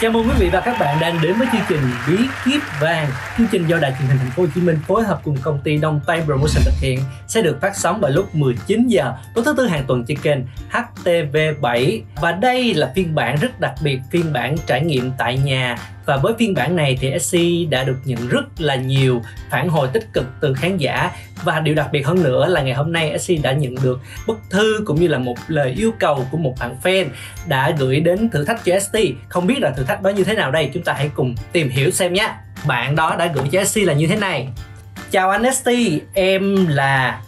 Chào mừng quý vị và các bạn đang đến với chương trình Bí Kíp Vàng. Chương trình do Đài Truyền hình Thành phố Hồ Chí Minh phối hợp cùng Công ty Đông Tây Promotion thực hiện sẽ được phát sóng vào lúc 19 giờ tối thứ tư hàng tuần trên kênh HTV7. Và đây là phiên bản rất đặc biệt, phiên bản trải nghiệm tại nhà. Và với phiên bản này thì SC đã được nhận rất là nhiều phản hồi tích cực từ khán giả. Và điều đặc biệt hơn nữa là ngày hôm nay SC đã nhận được bức thư cũng như là một lời yêu cầu của một bạn fan đã gửi đến thử thách cho ST. Không biết là thử thách đó như thế nào đây, chúng ta hãy cùng tìm hiểu xem nhé. Bạn đó đã gửi cho ST là như thế này: Chào anh ST, em là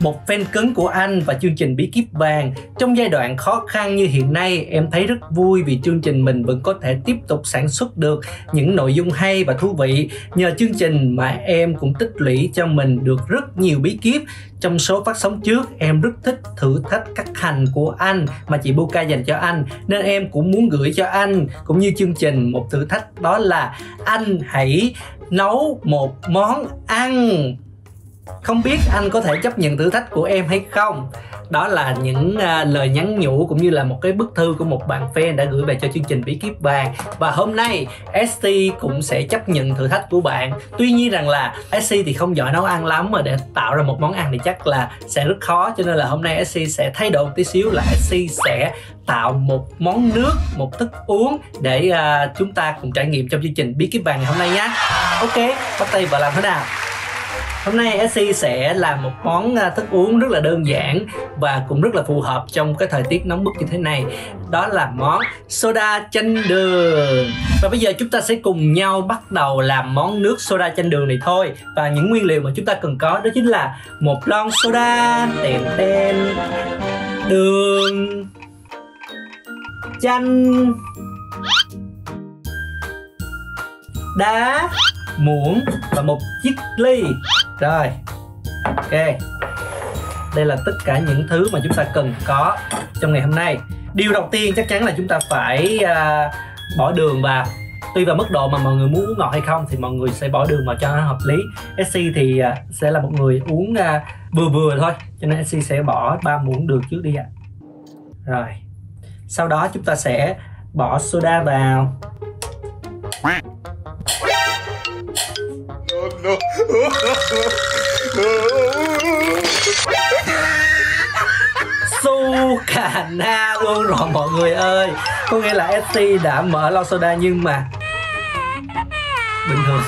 một fan cứng của anh và chương trình Bí Kíp Vàng. Trong giai đoạn khó khăn như hiện nay, em thấy rất vui vì chương trình mình vẫn có thể tiếp tục sản xuất được những nội dung hay và thú vị. Nhờ chương trình mà em cũng tích lũy cho mình được rất nhiều bí kíp. Trong số phát sóng trước, em rất thích thử thách cắt hành của anh mà chị Puka dành cho anh, nên em cũng muốn gửi cho anh cũng như chương trình một thử thách, đó là anh hãy nấu một món ăn. Không biết anh có thể chấp nhận thử thách của em hay không? Đó là những lời nhắn nhủ cũng như là một cái bức thư của một bạn fan đã gửi về cho chương trình Bí Kíp Vàng. Và hôm nay ST cũng sẽ chấp nhận thử thách của bạn. Tuy nhiên rằng là ST thì không giỏi nấu ăn lắm, mà để tạo ra một món ăn thì chắc là sẽ rất khó. Cho nên là hôm nay ST sẽ thay đổi một tí xíu, là ST sẽ tạo một món nước, một thức uống để chúng ta cùng trải nghiệm trong chương trình Bí Kíp Vàng ngày hôm nay nhé. Ok, bắt tay vào làm thế nào. Hôm nay SC sẽ làm một món thức uống rất là đơn giản và cũng rất là phù hợp trong cái thời tiết nóng bức như thế này. Đó là món soda chanh đường. Và bây giờ chúng ta sẽ cùng nhau bắt đầu làm món nước soda chanh đường này thôi. Và những nguyên liệu mà chúng ta cần có đó chính là một lon soda, đường, chanh, đá, muỗng và một chiếc ly. Rồi, ok. Đây là tất cả những thứ mà chúng ta cần có trong ngày hôm nay. Điều đầu tiên chắc chắn là chúng ta phải bỏ đường vào. Tuy vào mức độ mà mọi người muốn uống ngọt hay không thì mọi người sẽ bỏ đường vào cho nó hợp lý. SC thì sẽ là một người uống vừa vừa thôi, cho nên SC sẽ bỏ 3 muỗng đường trước đi ạ. Rồi, sau đó chúng ta sẽ bỏ soda vào. Su cà na luôn rồi mọi người ơi. Có nghĩa là ST đã mở lon soda nhưng mà bình thường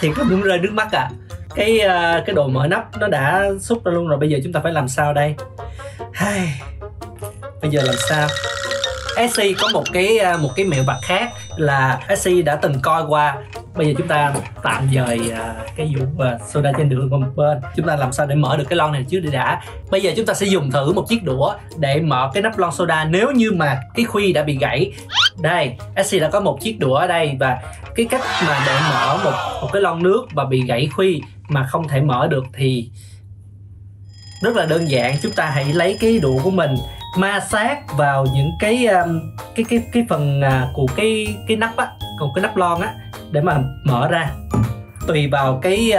thì có muốn rơi nước mắt à. Cái đồ mở nắp nó đã xúc ra luôn rồi. Bây giờ chúng ta phải làm sao đây? Bây giờ làm sao? SC có một cái mẹo vặt khác là SC đã từng coi qua. Bây giờ chúng ta tạm dời cái vụ soda trên đường qua một bên. Chúng ta làm sao để mở được cái lon này trước đi đã. Bây giờ chúng ta sẽ dùng thử một chiếc đũa để mở cái nắp lon soda nếu như mà cái khuy đã bị gãy. Đây, SC đã có một chiếc đũa ở đây. Và cái cách mà để mở một cái lon nước và bị gãy khuy mà không thể mở được thì rất là đơn giản. Chúng ta hãy lấy cái đũa của mình ma sát vào những cái phần của cái nắp á, còn cái nắp lon á, để mà mở ra. Tùy vào cái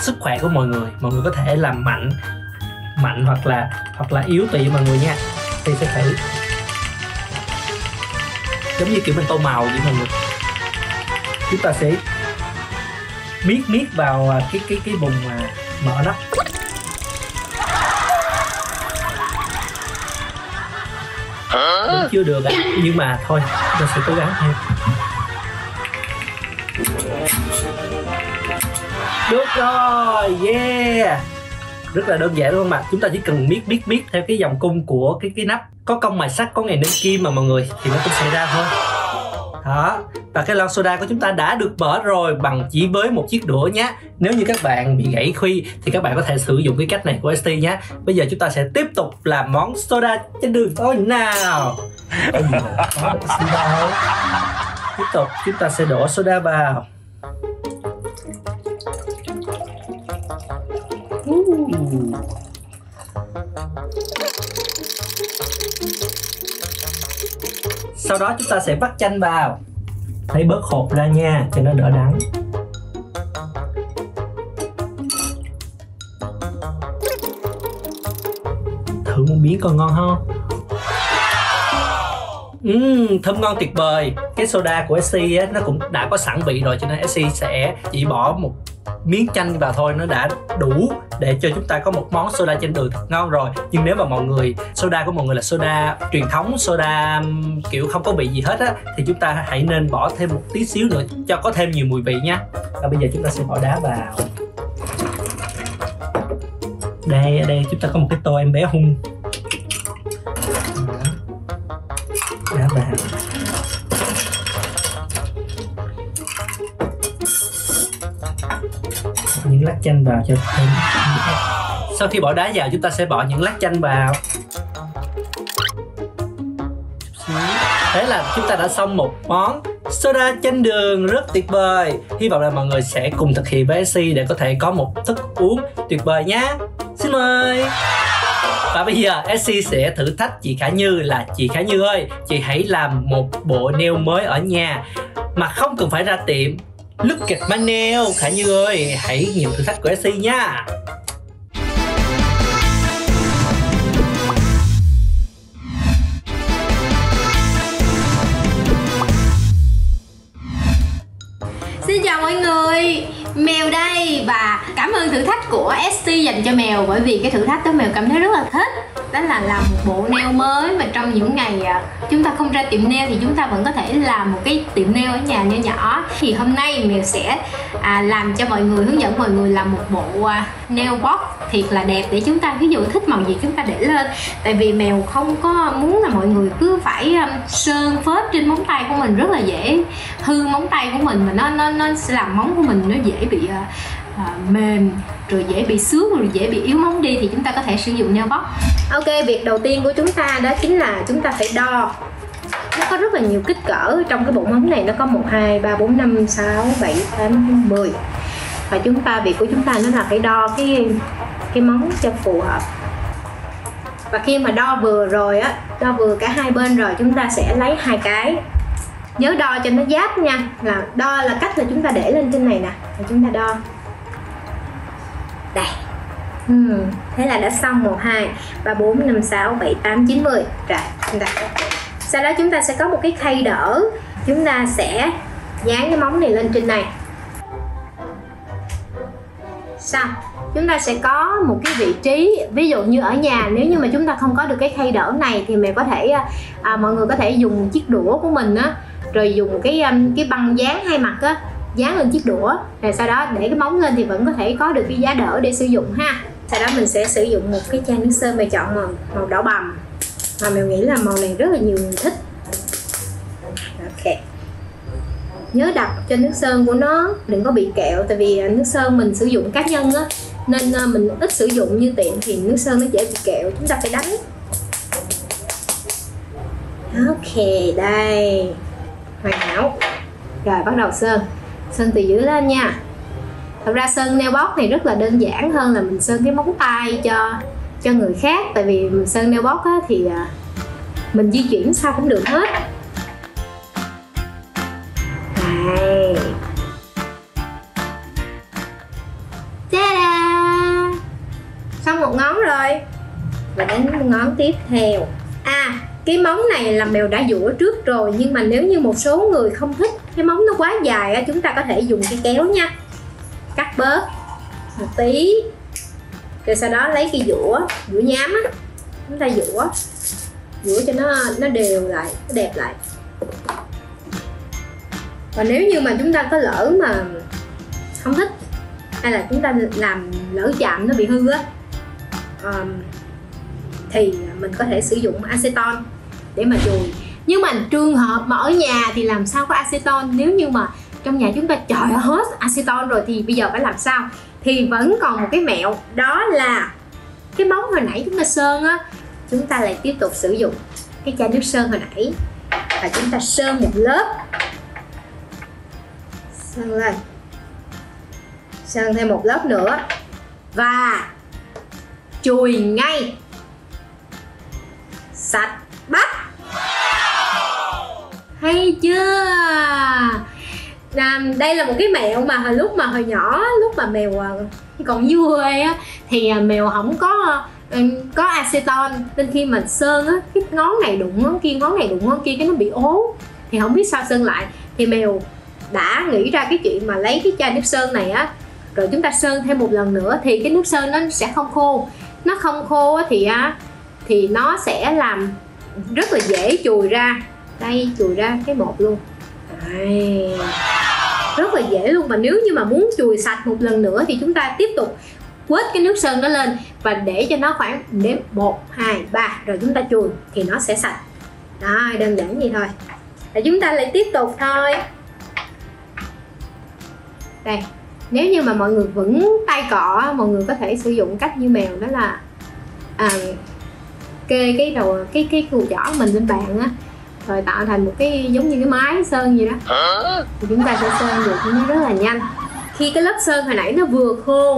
sức khỏe của mọi người, mọi người có thể làm mạnh hoặc là yếu, tùy mọi người nha. Thì sẽ thử giống như kiểu mình tô màu vậy mọi người. Chúng ta sẽ miết vào cái vùng mà mở nắp. Vẫn chưa được ạ, nhưng mà thôi, tôi sẽ cố gắng thêm. Được rồi, yeah. Rất là đơn giản đúng không ạ? Chúng ta chỉ cần miết theo cái vòng cung của cái nắp. Có công mài sắt, có ngày nên kim mà mọi người, thì nó cũng sẽ ra thôi. Đó, và cái lon soda của chúng ta đã được mở rồi bằng chỉ với một chiếc đũa nhé. Nếu như các bạn bị gãy khuy thì các bạn có thể sử dụng cái cách này của ST nhé. Bây giờ chúng ta sẽ tiếp tục làm món soda trên đường thôi nào. Tiếp tục chúng ta sẽ đổ soda vào. Sau đó chúng ta sẽ vắt chanh vào. Lấy bớt hột ra nha, cho nó đỡ đắng. Thử một miếng còn ngon không? Thơm ngon tuyệt vời. Cái soda của SC á, nó cũng đã có sẵn vị rồi, cho nên SC sẽ chỉ bỏ một miếng chanh vào thôi, nó đã đủ để cho chúng ta có một món soda trên đường thật ngon rồi. Nhưng nếu mà mọi người, soda của mọi người là soda truyền thống, soda kiểu không có vị gì hết á, thì chúng ta hãy nên bỏ thêm một tí xíu nữa cho có thêm nhiều mùi vị nha. Và bây giờ chúng ta sẽ bỏ đá vào. Đây, ở đây chúng ta có một cái tô em bé Hung. Đá vào. Những lát chanh vào cho thêm. Sau khi bỏ đá vào, chúng ta sẽ bỏ những lát chanh vào. Thế là chúng ta đã xong một món soda chanh đường rất tuyệt vời. Hy vọng là mọi người sẽ cùng thực hiện với SC để có thể có một thức uống tuyệt vời nhé. Xin mời. Và bây giờ SC sẽ thử thách chị Khả Như là: chị Khả Như ơi, chị hãy làm một bộ nail mới ở nhà mà không cần phải ra tiệm. Look at my nail. Khả Như ơi, hãy nghiệm thử thách của SC nha. Xin chào mọi người, Mèo đây và cảm ơn thử thách của ST dành cho Mèo, bởi vì cái thử thách đó Mèo cảm thấy rất là thích. Đó là làm một bộ nail mới, mà trong những ngày chúng ta không ra tiệm nail thì chúng ta vẫn có thể làm một cái tiệm nail ở nhà nho nhỏ. Thì hôm nay Mèo sẽ làm cho mọi người, hướng dẫn mọi người làm một bộ nail box thiệt là đẹp để chúng ta, ví dụ thích màu gì chúng ta để lên. Tại vì Mèo không có muốn là mọi người cứ phải sơn phết trên móng tay của mình, rất là dễ hư móng tay của mình, mà nó sẽ làm móng của mình nó dễ bị mềm, rồi dễ bị xước, rồi dễ bị yếu móng đi. Thì chúng ta có thể sử dụng nail box. Ok, việc đầu tiên của chúng ta đó chính là chúng ta phải đo. Nó có rất là nhiều kích cỡ trong cái bộ móng này, nó có 1, 2, 3, 4, 5, 6, 7, 8, 10. Và chúng ta, việc của chúng ta nó là phải đo cái móng cho phù hợp. Và khi mà đo vừa rồi á, đo vừa cả hai bên rồi, chúng ta sẽ lấy hai cái. Nhớ đo cho nó giáp nha, là đo là cách là chúng ta để lên trên này nè, và chúng ta đo. Đây. Thế là đã xong 1, 2, 3, 4, 5, 6, 7, 8, 9, 10. Rồi, chúng ta. Sau đó chúng ta sẽ có một cái khay đỡ. Chúng ta sẽ dán cái móng này lên trên này. Xong, chúng ta sẽ có một cái vị trí. Ví dụ như ở nhà, nếu như mà chúng ta không có được cái khay đỡ này thì mình có thể mọi người có thể dùng chiếc đũa của mình á, rồi dùng cái băng dán hai mặt á, dán lên chiếc đũa, rồi sau đó để cái móng lên thì vẫn có thể có được cái giá đỡ để sử dụng ha. Sau đó mình sẽ sử dụng một cái chai nước sơn. Mình chọn màu đỏ bầm, mà mình nghĩ là màu này rất là nhiều người thích. Ok, nhớ đặt cho nước sơn của nó đừng có bị kẹo, tại vì nước sơn mình sử dụng cá nhân á, nên mình ít sử dụng. Như tiệm thì nước sơn nó dễ bị kẹo, chúng ta phải đánh. Ok, đây, hoàn hảo rồi. Bắt đầu sơn. Sơn từ dưới lên nha. Thật ra sơn nail box này rất là đơn giản hơn là mình sơn cái móng tay cho người khác. Tại vì mình sơn nail box á, thì mình di chuyển sao cũng được hết. Đây. Ta-da! Xong một ngón rồi. Và đến ngón tiếp theo. Cái móng này là Mèo đã dũa trước rồi, nhưng mà nếu như một số người không thích cái móng nó quá dài, chúng ta có thể dùng cái kéo nha, cắt bớt một tí, rồi sau đó lấy cái dũa nhám á, chúng ta dũa cho nó đều lại, nó đẹp lại. Và nếu như mà chúng ta có lỡ mà không thích, hay là chúng ta làm lỡ chạm nó bị hư á, thì mình có thể sử dụng acetone để mà chùi. Nhưng mà trường hợp mà ở nhà thì làm sao có acetone? Nếu như mà trong nhà chúng ta trời hết acetone rồi thì bây giờ phải làm sao? Thì vẫn còn một cái mẹo, đó là cái móng hồi nãy chúng ta sơn á, chúng ta lại tiếp tục sử dụng cái chai nước sơn hồi nãy, và chúng ta sơn một lớp. Sơn lên, sơn thêm một lớp nữa và chùi ngay, sạch bắp. Hay chưa? Đây là một cái mẹo mà hồi nhỏ, lúc mà Mèo còn dưới quê á, thì Mèo không có có acetone nên khi mình sơn á, cái ngón này đụng ngón kia, ngón này đụng ngón kia, cái nó bị ố thì không biết sao sơn lại. Thì Mèo đã nghĩ ra cái chuyện mà lấy cái chai nước sơn này á, rồi chúng ta sơn thêm một lần nữa thì cái nước sơn nó sẽ không khô. Nó không khô á thì nó sẽ làm rất là dễ chùi ra. Đây, chùi ra cái bột luôn. Đấy, rất là dễ luôn. Mà nếu như mà muốn chùi sạch một lần nữa thì chúng ta tiếp tục quết cái nước sơn nó lên và để cho nó khoảng đến 1, 2, 3 rồi chúng ta chùi thì nó sẽ sạch. Đó, đơn giản vậy thôi. Rồi chúng ta lại tiếp tục thôi. Đây, nếu như mà mọi người vững tay cọ, mọi người có thể sử dụng cách như Mèo, đó là kê cái đầu cái cùi chỏ mình lên bàn á, rồi tạo thành một cái giống như cái máy sơn gì đó thì chúng ta sẽ sơn được nó rất là nhanh. Khi cái lớp sơn hồi nãy nó vừa khô,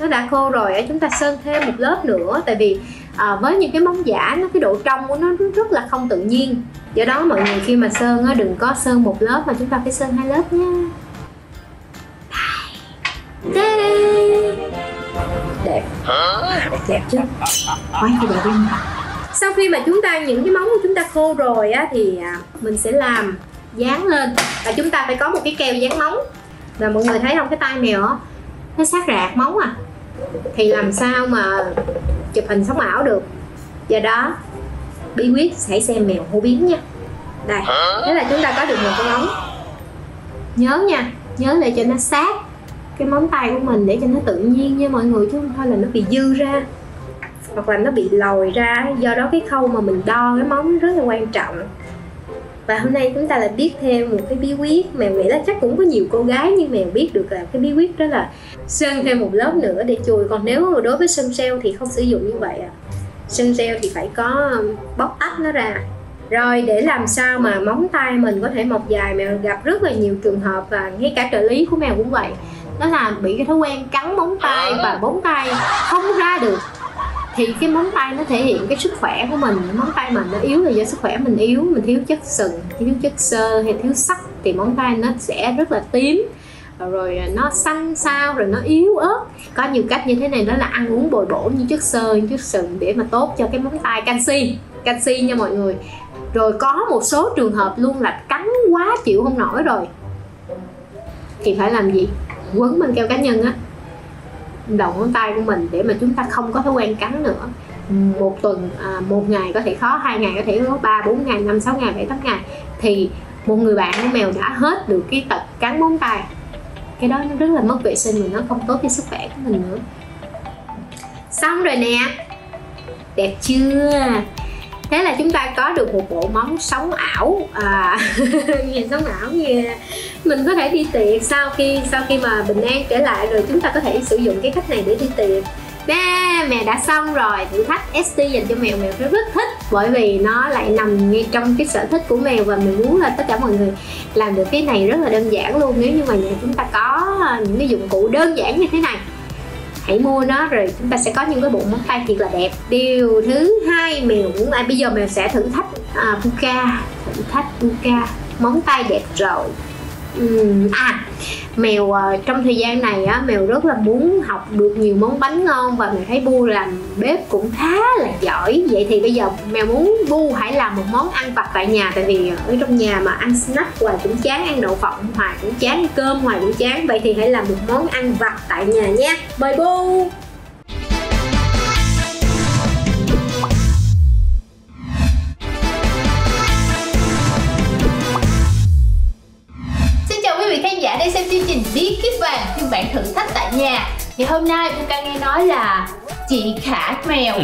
nó đã khô rồi, chúng ta sơn thêm một lớp nữa. Tại vì với những cái móng giả nó, cái độ trong của nó rất là không tự nhiên. Do đó mọi người khi mà sơn á, đừng có sơn một lớp mà chúng ta phải sơn 2 lớp nha. Đẹp, đẹp chứ, quá đẹp luôn. Sau khi mà chúng ta, những cái móng của chúng ta khô rồi á, thì mình sẽ làm dán lên. Và chúng ta phải có một cái keo dán móng. Và mọi người thấy không, cái tay Mèo á, nó sát rạc móng à, thì làm sao mà chụp hình sống ảo được. Do đó bí quyết hãy xem Mèo hô biến nha. Đây, thế là chúng ta có được một con móng. Nhớ nha, nhớ để cho nó sát cái móng tay của mình để cho nó tự nhiên nha mọi người, chứ không thôi là nó bị dư ra hoặc là nó bị lồi ra. Do đó cái khâu mà mình đo cái móng rất là quan trọng. Và hôm nay chúng ta lại biết thêm một cái bí quyết. Mèo nghĩ là chắc cũng có nhiều cô gái nhưng Mèo biết được là cái bí quyết đó là sơn thêm một lớp nữa để chùi. Còn nếu đối với sơn gel thì không sử dụng như vậy ạ. Sơn gel thì phải có bóc tách nó ra. Rồi để làm sao mà móng tay mình có thể mọc dài, Mèo gặp rất là nhiều trường hợp và ngay cả trợ lý của Mèo cũng vậy. Đó là bị cái thói quen cắn móng tay và móng tay không ra được. Thì cái móng tay nó thể hiện cái sức khỏe của mình. Móng tay mình nó yếu là do sức khỏe mình yếu, mình thiếu chất sừng, thiếu chất xơ hay thiếu sắt thì móng tay nó sẽ rất là tím, rồi nó xanh xao, rồi nó yếu ớt. Có nhiều cách như thế này, đó là ăn uống bồi bổ như chất xơ, như chất sừng để mà tốt cho cái móng tay, canxi, canxi nha mọi người. Rồi có một số trường hợp luôn là cắn quá chịu không nổi rồi thì phải làm gì? Quấn bằng keo cá nhân á đầu ngón tay của mình để mà chúng ta không có thói quen cắn nữa. Một tuần, một ngày có thể khó, 2 ngày có thể khó, 3, 4 ngày, 5, 6 ngày, 7, 8 ngày thì một người bạn của Mèo đã hết được cái tật cắn móng tay. Cái đó nó rất là mất vệ sinh, mình nó không tốt cho sức khỏe của mình nữa. Xong rồi nè, đẹp chưa? Thế là chúng ta có được một bộ móng sống ảo nhìn sống ảo nghe. Mình có thể đi tiệc sau khi mà bình an trở lại rồi chúng ta có thể sử dụng cái cách này để đi tiệc. Mẹ đã xong rồi thử thách ST dành cho Mèo. Mèo rất thích bởi vì nó lại nằm ngay trong cái sở thích của Mèo và mình muốn là tất cả mọi người làm được cái này rất là đơn giản luôn. Nếu như mà nhà chúng ta có những cái dụng cụ đơn giản như thế này, hãy mua nó rồi chúng ta sẽ có những cái bộ móng tay thiệt là đẹp. Điều thứ hai Mèo muốn bây giờ Mèo sẽ thử thách Puka, thử thách Puka móng tay đẹp rồi. Mèo trong thời gian này á, Mèo rất là muốn học được nhiều món bánh ngon và Mèo thấy Bu làm bếp cũng khá là giỏi. Vậy thì bây giờ Mèo muốn Bu hãy làm một món ăn vặt tại nhà, tại vì ở trong nhà mà ăn snack hoài cũng chán, ăn đậu phộng hoài cũng chán, ăn cơm hoài cũng chán. Vậy thì hãy làm một món ăn vặt tại nhà nha. Mời Bu. Để xem chương trình Bí Kíp Vàng phiên bản thử thách tại nhà. Thì hôm nay Puka nghe nói là chị Khả Mèo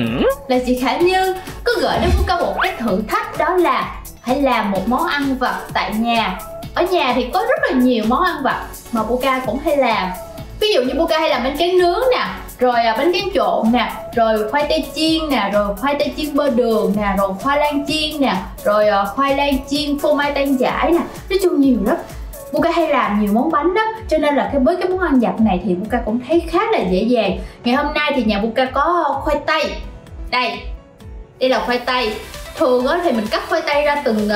là chị Khả Như có gửi đến Puka một cái thử thách, đó là hãy làm một món ăn vặt tại nhà. Ở nhà thì có rất là nhiều món ăn vặt mà Puka cũng hay làm. Ví dụ như Puka hay làm bánh tráng nướng nè, rồi bánh tráng trộn nè, rồi khoai tây chiên nè, rồi khoai tây chiên bơ đường nè, rồi khoai lang chiên nè, rồi khoai lang chiên phô mai tan chải nè. Nói chung nhiều lắm. Puka hay làm nhiều món bánh đó, cho nên là với cái món ăn vặt này thì Puka cũng thấy khá là dễ dàng. Ngày hôm nay thì nhà Puka có khoai tây. Đây là khoai tây. Thường đó thì mình cắt khoai tây ra từng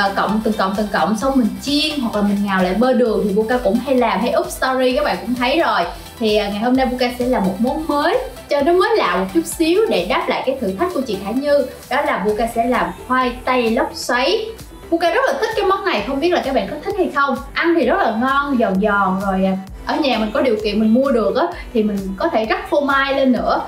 cọng xong mình chiên hoặc là mình ngào lại bơ đường thì Puka cũng hay làm, hay up story các bạn cũng thấy rồi. Thì ngày hôm nay Puka sẽ làm một món mới cho nó mới lạ một chút xíu để đáp lại cái thử thách của chị Khả Như. Đó là Puka sẽ làm khoai tây lóc xoáy. Puka rất là thích cái món này, không biết là các bạn có thích hay không. Ăn thì rất là ngon, giòn giòn, rồi ở nhà mình có điều kiện mình mua được á, thì mình có thể rắc phô mai lên nữa.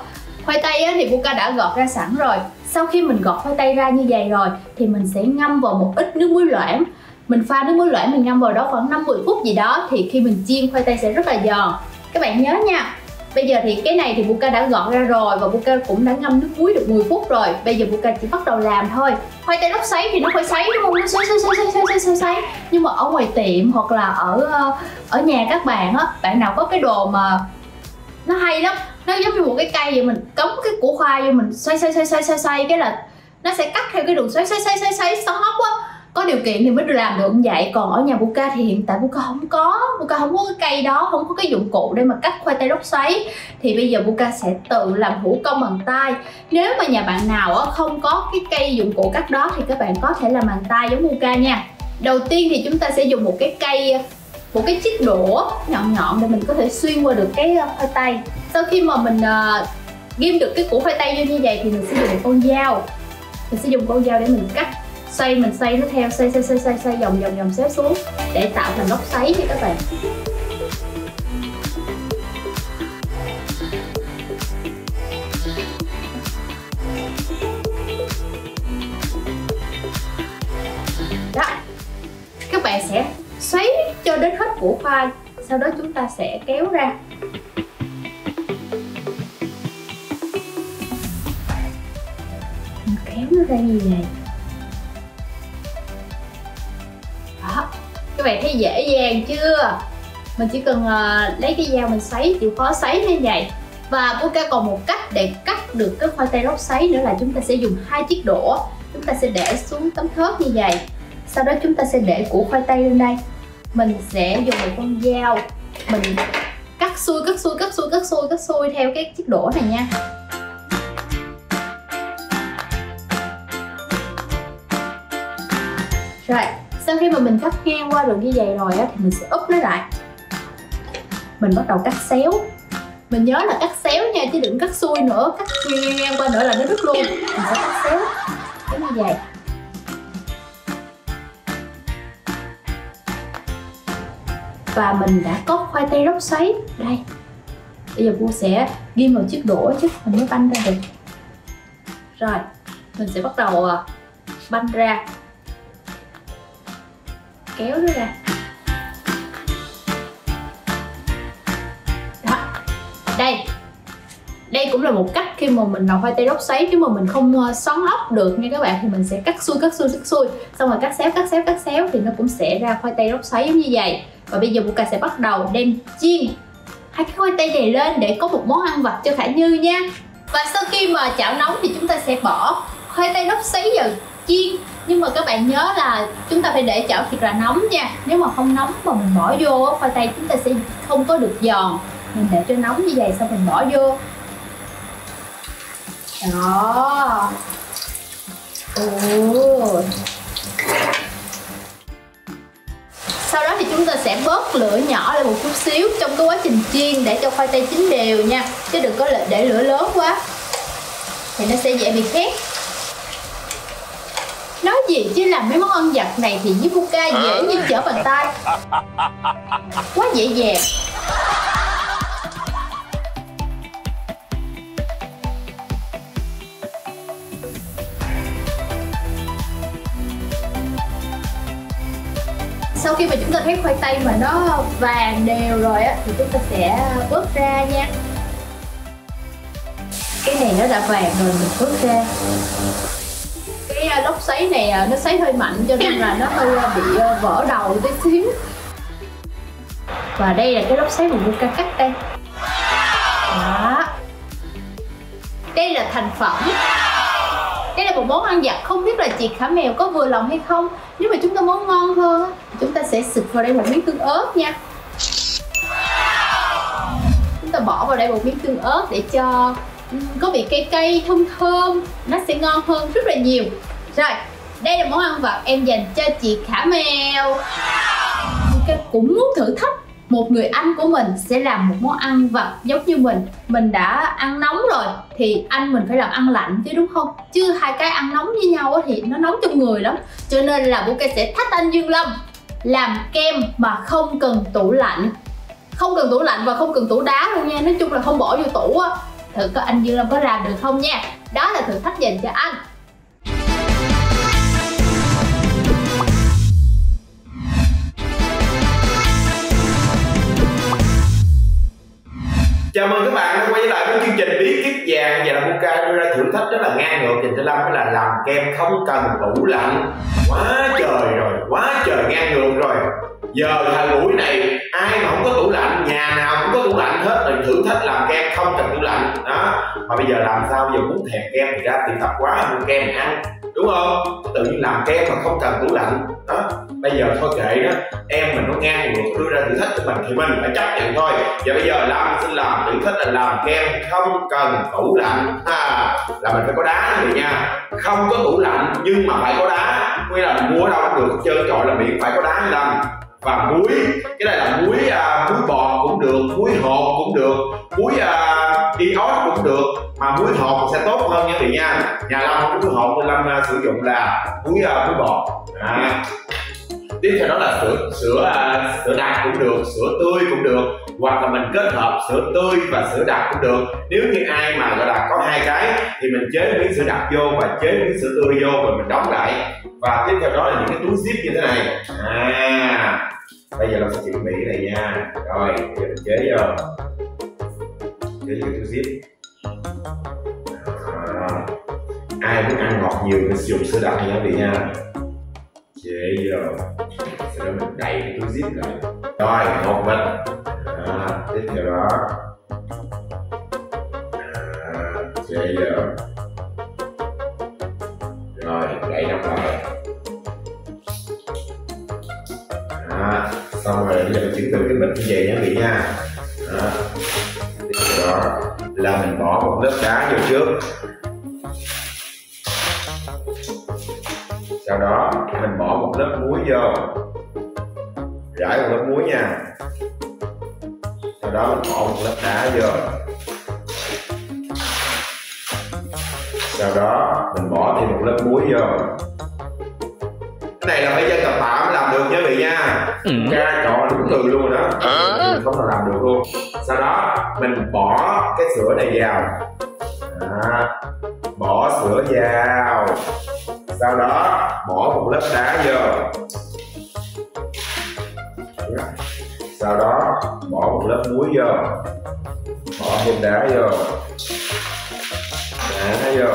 Khoai tây á, thì Puka đã gọt ra sẵn rồi. Sau khi mình gọt khoai tây ra như vậy rồi thì mình sẽ ngâm vào một ít nước muối loãng. Mình pha nước muối loãng, mình ngâm vào đó khoảng 5-10 phút gì đó, thì khi mình chiên khoai tây sẽ rất là giòn. Các bạn nhớ nha. Bây giờ thì cái này thì Puka đã gọt ra rồi và Puka cũng đã ngâm nước muối được 10 phút rồi. Bây giờ Puka chỉ bắt đầu làm thôi. Khoai tây lóc xoáy thì nó phải sấy đúng không? Nó sấy. Nhưng mà ở ngoài tiệm hoặc là ở nhà các bạn á, bạn nào có cái đồ mà nó hay lắm, nó giống như một cái cây vậy, mình cắm cái củ khoai vô mình xoay cái là nó sẽ cắt theo cái đường xoay xoắn ốc á. Có điều kiện thì mới làm được như vậy. Còn ở nhà Puka thì hiện tại Puka không có cái cây đó, không có cái dụng cụ để mà cắt khoai tây lóc xoáy. Thì bây giờ Puka sẽ tự làm thủ công bằng tay. Nếu mà nhà bạn nào không có cái cây dụng cụ cắt đó thì các bạn có thể làm bằng tay giống Puka nha. Đầu tiên thì chúng ta sẽ dùng một cái cây, một cái chiếc đũa nhọn nhọn để mình có thể xuyên qua được cái khoai tây. Sau khi mà mình ghim được cái củ khoai tây vô như vậy thì mình sẽ dùng con dao. Mình sẽ dùng con dao để mình cắt. Xoay, mình xoay nó theo, xoay vòng xéo xuống để tạo thành lóc xoáy nha các bạn. Đó. Các bạn sẽ xoáy cho đến hết củ khoai, sau đó chúng ta sẽ kéo ra. Mình kéo nó ra như vậy. Các bạn thấy dễ dàng chưa? Mình chỉ cần lấy cái dao mình sấy, chịu khó sấy như vậy. Và Puka còn một cách để cắt được cái khoai tây lóc sấy nữa là chúng ta sẽ dùng hai chiếc đũa. Chúng ta sẽ để xuống tấm thớt như vậy. Sau đó chúng ta sẽ để củ khoai tây lên đây. Mình sẽ dùng một con dao. Mình cắt xuôi theo cái chiếc đũa này nha. Rồi. Sau khi mà mình cắt ngang qua được như vậy rồi á, thì mình sẽ úp nó lại. Mình bắt đầu cắt xéo. Mình nhớ là cắt xéo nha, chứ đừng cắt xuôi nữa. Cắt ngang qua nữa là nó đứt luôn. Mình sẽ cắt xéo cái như vậy. Và mình đã có khoai tây lóc xoáy. Đây. Bây giờ cô sẽ ghim vào chiếc đũa chứ mình mới banh ra được. Rồi, mình sẽ bắt đầu banh ra, kéo nó ra. Đó. Đây cũng là một cách khi mà mình làm khoai tây lóc xoáy. Nếu mà mình không xoắn ốc được nha các bạn thì mình sẽ cắt xuôi, xong rồi cắt xéo thì nó cũng sẽ ra khoai tây lóc xoáy giống như vậy. Và bây giờ Puka sẽ bắt đầu đem chiên hai cái khoai tây này lên để có một món ăn vặt cho Khả Như nha. Và sau khi mà chảo nóng thì chúng ta sẽ bỏ khoai tây lóc xoáy vào chiên. Nhưng mà các bạn nhớ là chúng ta phải để chảo thiệt là nóng nha. Nếu mà không nóng mà mình bỏ vô khoai tây chúng ta sẽ không có được giòn. Mình để cho nóng như vậy xong mình bỏ vô. Đó. Ồ. Sau đó thì chúng ta sẽ bớt lửa nhỏ lên một chút xíu trong cái quá trình chiên để cho khoai tây chín đều nha. Chứ đừng có để lửa lớn quá thì nó sẽ dễ bị khét. Nói gì chứ làm mấy món ăn vặt này thì với Puka dễ như trở bàn tay. Quá dễ dàng. Sau khi mà chúng ta thấy khoai tây mà nó vàng đều rồi á thì chúng ta sẽ vớt ra nha. Cái này nó đã vàng rồi mình vớt ra. Cái lóc sấy này nó sấy hơi mạnh cho nên là nó hơi bị vỡ đầu tí xíu. Và đây là cái lóc sấy mà Puka cắt đây. Đó. Đây là thành phẩm. Đây là một món ăn vặt, không biết là chị Khả Mèo có vừa lòng hay không. Nếu mà chúng ta muốn ngon hơn chúng ta sẽ xịt vào đây một miếng tương ớt nha. Chúng ta bỏ vào đây một miếng tương ớt để cho có vị cây cây thơm thơm, nó sẽ ngon hơn rất là nhiều. Rồi, đây là món ăn vặt em dành cho chị Khả Mèo. Puka cũng muốn thử thách một người anh của mình sẽ làm một món ăn vặt giống như mình đã ăn nóng rồi thì anh mình phải làm ăn lạnh chứ, đúng không? Chứ hai cái ăn nóng với nhau thì nó nóng trong người lắm. Cho nên là Puka sẽ thách anh Dương Lâm làm kem mà không cần tủ lạnh, không cần tủ lạnh và không cần tủ đá luôn nha, nói chung là không bỏ vô tủ á. Thử có anh Dương Lâm có làm được không nha. Đó là thử thách dành cho anh. Chào mừng các bạn đã quay trở lại với chương trình Bí Kíp Vàng. Và là Puka đưa ra thử thách rất là ngang ngược dành cho Lâm, đó là làm kem không cần tủ lạnh. Quá trời rồi, quá trời ngang ngược rồi. Giờ thời buổi này ai mà không có tủ lạnh, nhà nào cũng có tủ lạnh hết rồi, thử thách làm kem không cần tủ lạnh đó. Mà bây giờ làm sao giờ muốn thèm kem thì ra tiệm tạp quá mua kem ăn, đúng không? Tự nhiên làm kem mà không cần tủ lạnh đó. Bây giờ thôi kệ đó, em mình nó ngang ngược đưa ra thử thách của mình thì mình phải chấp nhận thôi. Và bây giờ Lâm xin làm thử thách là làm kem không cần tủ lạnh. Là mình phải có đá rồi nha, không có tủ lạnh nhưng mà phải có đá, nghĩa là mình mua ở đâu cũng được, chơi trọi là miệng phải có đá như Lâm. Và muối, cái này là muối bọt cũng được, muối hột cũng được, muối iốt cũng được, mà muối hột sẽ tốt hơn nha chị nha. Nhà Lâm không có muối hột nên Lâm sử dụng là muối bọt. Tiếp theo đó là sữa đặc cũng được, sữa tươi cũng được, hoặc là mình kết hợp sữa tươi và sữa đặc cũng được. Nếu như ai mà gọi là có hai cái thì mình chế miếng sữa đặc vô và chế miếng sữa tươi vô rồi mình đóng lại. Và tiếp theo đó là những cái túi zip như thế này. Bây giờ Lâm sẽ chuẩn bị cái này nha. Rồi giờ mình chế vô, chế cái túi zip. Ai muốn ăn ngọt nhiều thì sử dụng sữa đặc nha các bạn nha. Chế vô, sau đó mình đẩy cái túi zip lại. Rồi một mình. Tiếp theo đó chế vô. Rồi đẩy nắp lại. Xong rồi bây giờ mình chuyển từ cái bịch như vậy nha vị nha. Tiếp theo đó là mình bỏ một lớp đá vô trước. Sau đó mình bỏ một lớp muối vô, rải một lớp muối nha. Sau đó mình bỏ một lớp đá vô. Sau đó mình bỏ thêm một lớp muối vô. Cái này là phải dân tập tạ mới làm được nha vị nha. Ca trò đúng từ luôn rồi đó, mình không thể làm được luôn. Sau đó mình bỏ cái sữa này vào. Bỏ sữa vào. Sau đó bỏ một lớp đá vô. Sau đó bỏ một lớp muối vô. Bỏ thêm đá vô. Đá vô.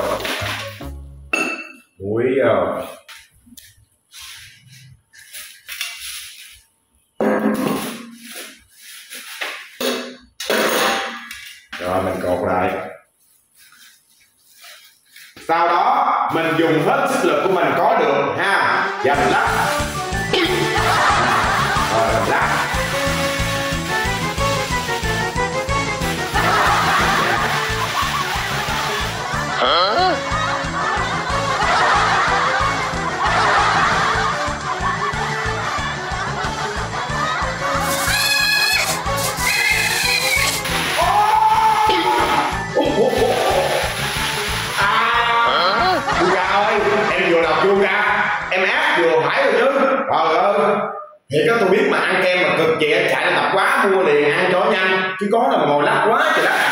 Muối vô. Rồi mình cột lại. Sau đó mình dùng hết sức lực của mình có được ha. Và mình lắc. Rồi mình lắc. Vậy các tôi biết mà ăn kem mà cực kỳ chạy lên tập quá mua liền ăn cho nhanh, chứ có là ngồi lắc quá trời lắc.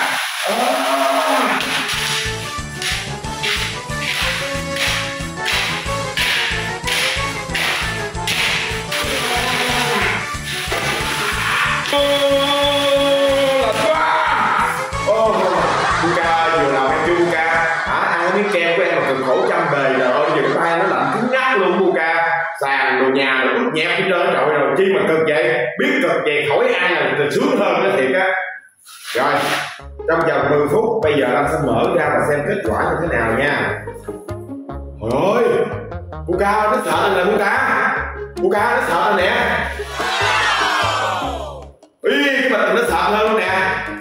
Puka vừa làm em chưa Puka ăn miếng kem của em mà cực khổ chăm bề rồi ơi, giờ tay nó lạnh cứng ngắc luôn Puka. Sàn đồ nhà nó ướt nhẹp hết trơn rồi, rồi chi mà cực vậy, biết cực vậy khỏi ăn là mình sướng hơn đó thiệt á. Rồi trong vòng 10 phút bây giờ Lâm sẽ mở ra và xem kết quả như thế nào nha. Trời ơi Puka nó sợ anh nè, Puka nó sợ anh nè. Ý cái mặt nó sợ hơn nè,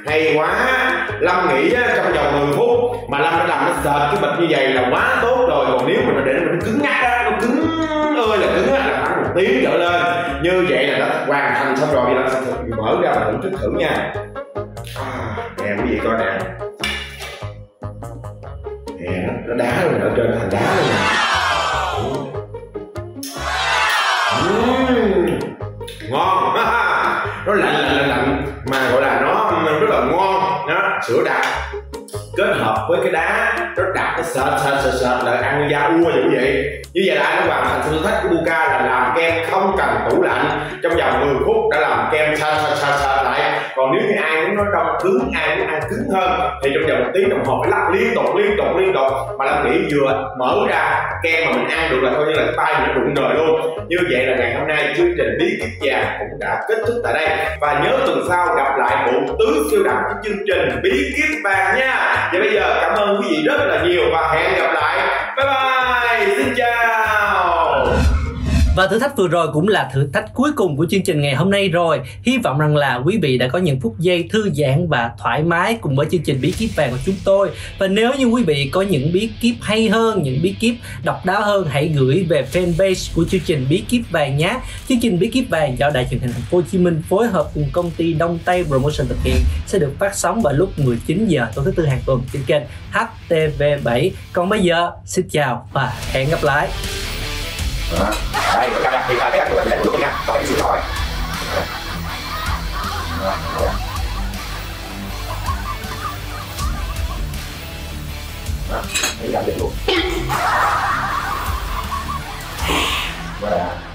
hay quá. Lâm nghĩ trong vòng 10 phút mà Lâm đã làm nó sợ cái bịch như vậy là quá tốt rồi. Còn nếu mình để nó cứng ngắc á, nó cứng ơi là cứng á, là khoảng tiếng trở lên. Như vậy là đã hoàn thành xong rồi, thì nó sẽ thử, mở ra và thưởng thức thử nha. Nè quý vị coi nè, nè nó đá rồi nè, ở trên thành đá rồi nè. Ngon, nó lạnh mà gọi là nó rất là ngon, nó sữa đặc kết hợp với cái đá rất đặc, nó sệt là ăn da ua vậy quý vị. Như vậy là anh đã hoàn thành thử thách của Puka là làm kem không cần tủ lạnh, trong vòng 10 phút đã làm kem sệt lại. Còn nếu như ai muốn nó đông cứng, ai muốn ăn cứng hơn thì trong vòng 1 tiếng đồng hồ phải lắc liên tục mà làm nghĩ vừa mở ra kem mà mình ăn được là coi như là tay mình đụng đời luôn. Như vậy là ngày hôm nay chương trình Bí Kíp Vàng cũng đã kết thúc tại đây, và nhớ tuần sau gặp lại bộ tứ siêu đẳng của chương trình Bí Kíp Vàng nha. Và bây giờ cảm ơn quý vị rất là nhiều và hẹn gặp lại. Bye bye, xin chào. Và thử thách vừa rồi cũng là thử thách cuối cùng của chương trình ngày hôm nay rồi. Hy vọng rằng là quý vị đã có những phút giây thư giãn và thoải mái cùng với chương trình Bí Kíp Vàng của chúng tôi. Và nếu như quý vị có những bí kíp hay hơn, những bí kíp độc đáo hơn, hãy gửi về fanpage của chương trình Bí Kíp Vàng nhé. Chương trình Bí Kíp Vàng do Đài Truyền hình Thành phố Hồ Chí Minh phối hợp cùng công ty Đông Tây Promotion thực hiện sẽ được phát sóng vào lúc 19 giờ tối thứ Tư hàng tuần trên kênh HTV7. Còn bây giờ xin chào và hẹn gặp lại. Đây, các bạn thì thấy là chúng ta đã chụp nha, còn cái gì rồi. Đấy, làm được luôn. Và